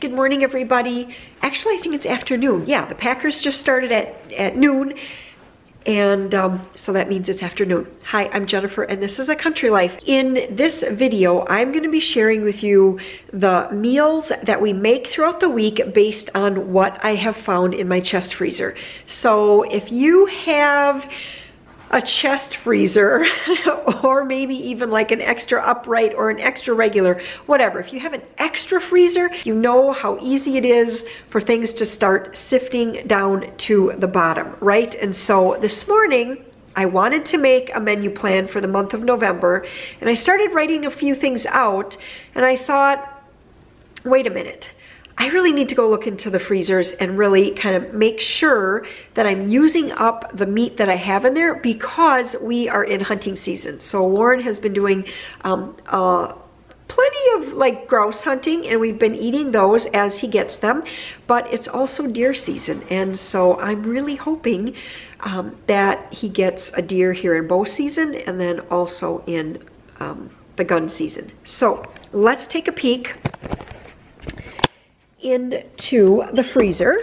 Good morning, everybody. Actually, I think it's afternoon. Yeah, the Packers just started at noon, and so that means it's afternoon. Hi, I'm Jennifer, and this is A Country Life. In this video, I'm going to be sharing with you the meals that we make throughout the week based on what I have found in my chest freezer. So if you have a chest freezer or maybe even like an extra upright or an extra regular, whatever. If you have an extra freezer, you know how easy it is for things to start sifting down to the bottom, right? And so this morning, I wanted to make a menu plan for the month of November, and I started writing a few things out, and I thought, wait a minute. I really need to go look into the freezers and really kind of make sure that I'm using up the meat that I have in there, because we are in hunting season. So Warren has been doing plenty of like grouse hunting, and we've been eating those as he gets them, but it's also deer season. And so I'm really hoping that he gets a deer here in bow season and then also in the gun season. So let's take a peek into the freezer.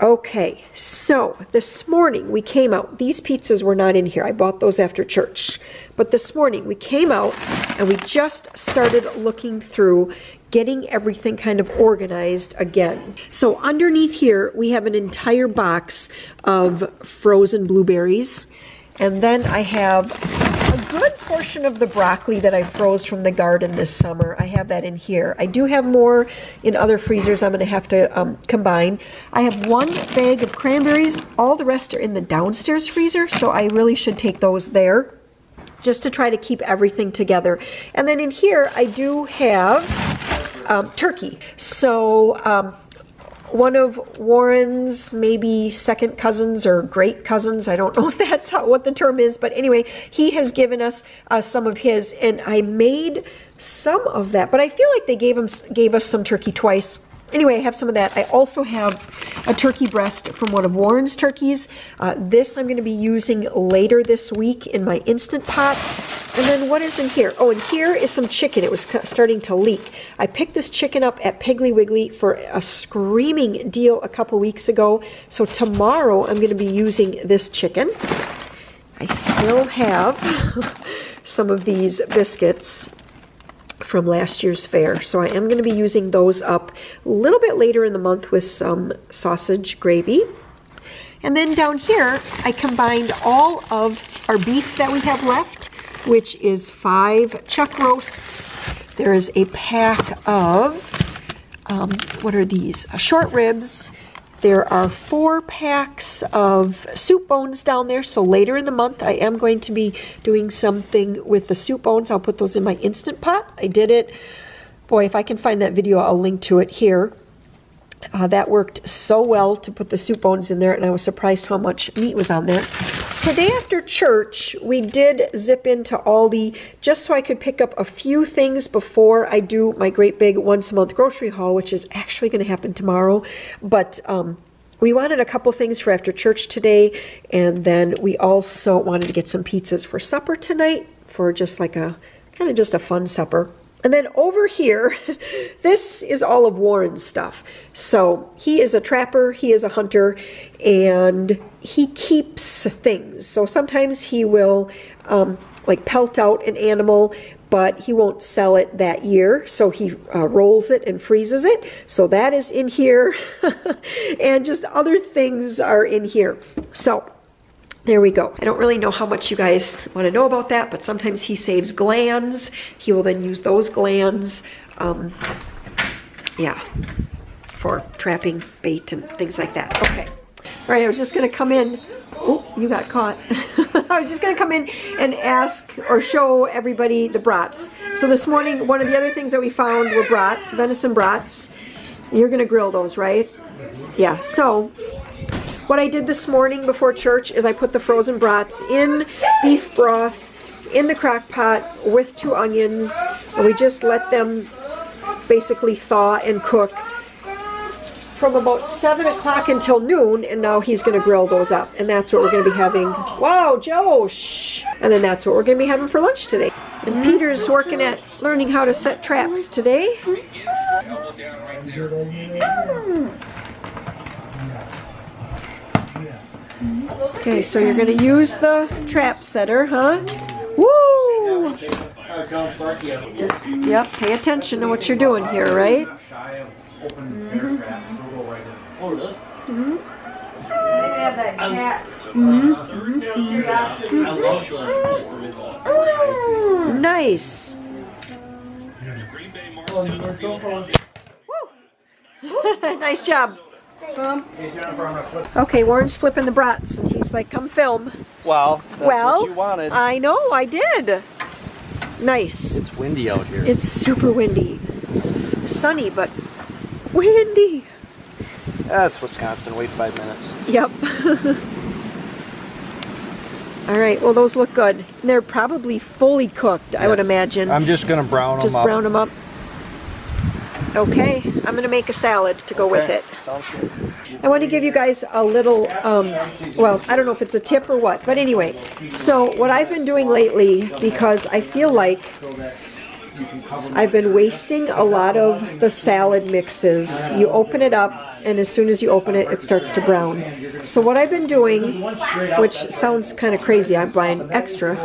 Okay, so this morning we came out. These pizzas were not in here. I bought those after church. But this morning we came out and we just started looking through, getting everything kind of organized again. So underneath here we have an entire box of frozen blueberries. And then I have a good portion of the broccoli that I froze from the garden this summer. I have that in here. I do have more in other freezers I'm going to have to combine. I have one bag of cranberries. All the rest are in the downstairs freezer, so I really should take those there just to try to keep everything together. And then in here I do have turkey. So one of Warren's maybe second cousins or great cousins, I don't know if that's what the term is, but anyway, he has given us some of his, and I made some of that, but I feel like they gave us some turkey twice. Anyway, I have some of that. I also have a turkey breast from one of Warren's turkeys. This I'm going to be using later this week in my Instant Pot. And then what is in here? Oh, and here is some chicken. It was starting to leak. I picked this chicken up at Piggly Wiggly for a screaming deal a couple weeks ago. So tomorrow I'm going to be using this chicken. I still have some of these biscuits from last year's fair, so I am going to be using those up a little bit later in the month with some sausage gravy. And then down here I combined all of our beef that we have left, which is 5 chuck roasts. There is a pack of what are these? Short ribs. There are 4 packs of soup bones down there, so later in the month I am going to be doing something with the soup bones. I'll put those in my Instant Pot. I did it. Boy, if I can find that video, I'll link to it here. That worked so well to put the soup bones in there, and I was surprised how much meat was on there. Today after church, we did zip into Aldi just so I could pick up a few things before I do my great big once-a-month grocery haul, which is actually going to happen tomorrow. But we wanted a couple things for after church today, and then we also wanted to get some pizzas for supper tonight for just like a kind of just a fun supper. And then over here, this is all of Warren's stuff. So he is a trapper, he is a hunter, and he keeps things. So sometimes he will like pelt out an animal, but he won't sell it that year. So he rolls it and freezes it. So that is in here. And just other things are in here. So there we go. I don't really know how much you guys want to know about that, but sometimes he saves glands. He will then use those glands, yeah, for trapping bait and things like that. Okay. All right, I was just going to come in. Oh, you got caught. I was just going to come in and ask or show everybody the brats. So this morning, one of the other things that we found were brats, venison brats. You're going to grill those, right? Yeah, so what I did this morning before church is I put the frozen brats in beef broth in the crock pot with 2 onions, and we just let them basically thaw and cook from about 7 o'clock until noon, and now he's going to grill those up, and that's what we're going to be having. Wow, Joe! Shh. And then that's what we're going to be having for lunch today. And Peter's working at learning how to set traps today. elbow down right there. Okay, so you're going to use the trap setter, huh? Woo! Just, yep, pay attention to what you're doing here, right? Mm-hmm. Nice. Nice job. Okay, Warren's flipping the brats, and he's like, "Come film." Well, that's what you wanted. I know, I did. Nice. It's windy out here. It's super windy. Sunny, but windy. That's Wisconsin. Wait 5 minutes. Yep. All right. Well, those look good. They're probably fully cooked, I would imagine. I'm just going to brown them up. Just brown them up. Okay. I'm going to make a salad to go with it. Sounds good. I want to give you guys a little, well, I don't know if it's a tip or what, but anyway. So what I've been doing lately, because I feel like I've been wasting a lot of the salad mixes. You open it up, and as soon as you open it, it starts to brown. So what I've been doing, which sounds kind of crazy, I'm buying extra,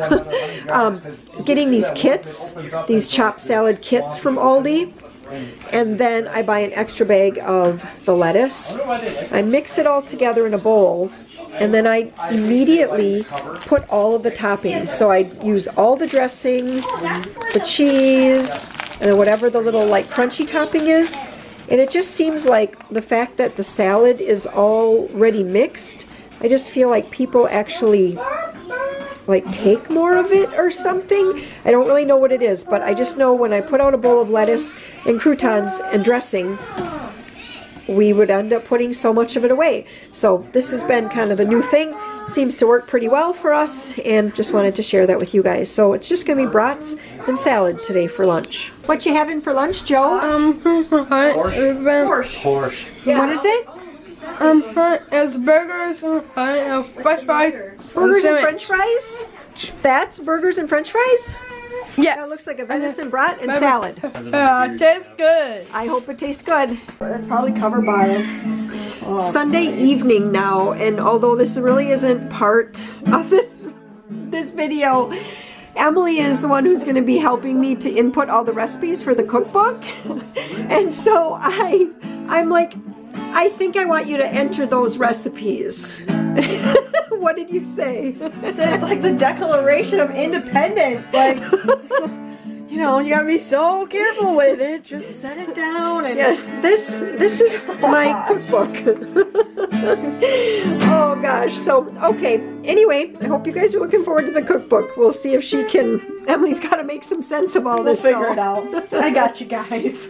getting these kits, these chopped salad kits from Aldi, and then I buy an extra bag of the lettuce. I mix it all together in a bowl, and then I immediately put all of the toppings. So I use all the dressing, the cheese, and whatever the little like crunchy topping is. And it just seems like the fact that the salad is already mixed, I just feel like people actually like take more of it or something. I don't really know what it is, but I just know when I put out a bowl of lettuce and croutons and dressing, we would end up putting so much of it away. So this has been kind of the new thing. It seems to work pretty well for us, and just wanted to share that with you guys. So it's just gonna be brats and salad today for lunch. What you having for lunch, Joe? Horsch. Yeah. What is it? It's burgers and french fries. Burgers and french fries? That's burgers and french fries? Yes. That looks like a venison brat and salad. It tastes good. I hope it tastes good. That's probably covered by it. Oh, Sunday evening now, and although this really isn't part of this video, Emily is the one who's going to be helping me to input all the recipes for the cookbook. And so I'm like, I think I want you to enter those recipes. What did you say? I said it's like the Declaration of Independence. Like, you know, you gotta be so careful with it. Just set it down. And yes, this is my cookbook. Oh gosh. So okay. Anyway, I hope you guys are looking forward to the cookbook. We'll see if she can. Emily's got to make some sense of all this. We'll figure it out. I got you guys.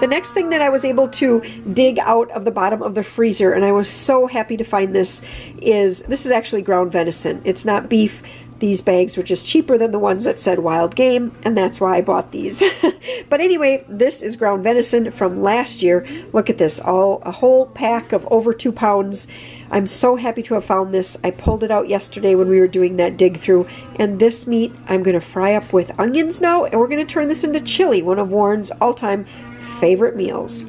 The next thing that I was able to dig out of the bottom of the freezer, and I was so happy to find this, is this is actually ground venison. It's not beef. These bags were just cheaper than the ones that said wild game, and that's why I bought these. But anyway, this is ground venison from last year. Look at this, a whole pack of over 2 pounds. I'm so happy to have found this. I pulled it out yesterday when we were doing that dig through, and this meat I'm gonna fry up with onions now, and we're gonna turn this into chili, one of Warren's all-time favorite meals.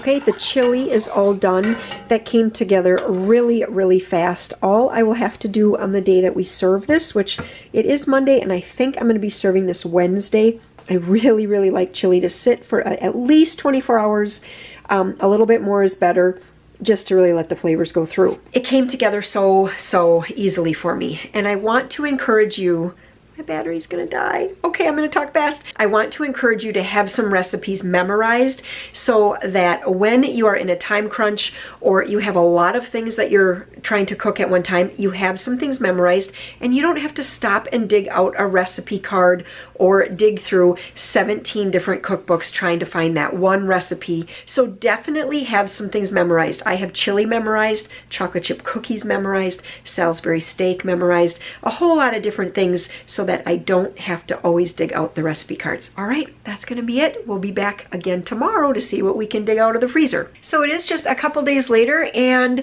Okay, the chili is all done. That came together really, really fast. All I will have to do on the day that we serve this, which it is Monday, and I think I'm going to be serving this Wednesday. I really, really like chili to sit for at least 24 hours. A little bit more is better, just to really let the flavors go through. It came together so easily for me, and I want to encourage you My battery's gonna die. Okay, I'm gonna talk fast. I want to encourage you to have some recipes memorized so that when you are in a time crunch or you have a lot of things that you're trying to cook at one time, you have some things memorized and you don't have to stop and dig out a recipe card or dig through 17 different cookbooks trying to find that one recipe. So definitely have some things memorized. I have chili memorized, chocolate chip cookies memorized, Salisbury steak memorized, a whole lot of different things so that I don't have to always dig out the recipe cards. All right, that's gonna be it. We'll be back again tomorrow to see what we can dig out of the freezer. So it is just a couple days later and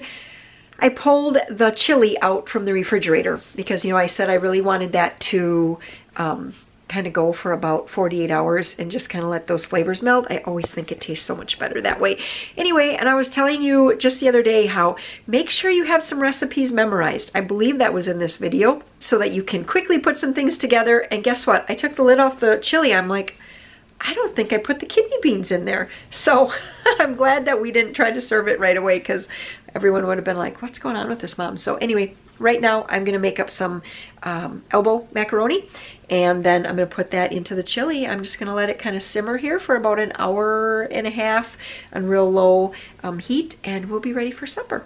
I pulled the chili out from the refrigerator because, you know, I said I really wanted that to kind of go for about 48 hours and just kind of let those flavors melt. I always think it tastes so much better that way. Anyway, and I was telling you just the other day how make sure you have some recipes memorized. I believe that was in this video so that you can quickly put some things together. And guess what? I took the lid off the chili. I'm like, I don't think I put the kidney beans in there. So I'm glad that we didn't try to serve it right away because everyone would have been like, what's going on with this, Mom? So anyway, right now I'm gonna make up some elbow macaroni and then I'm gonna put that into the chili. I'm just gonna let it kind of simmer here for about an hour and a half on real low heat and we'll be ready for supper.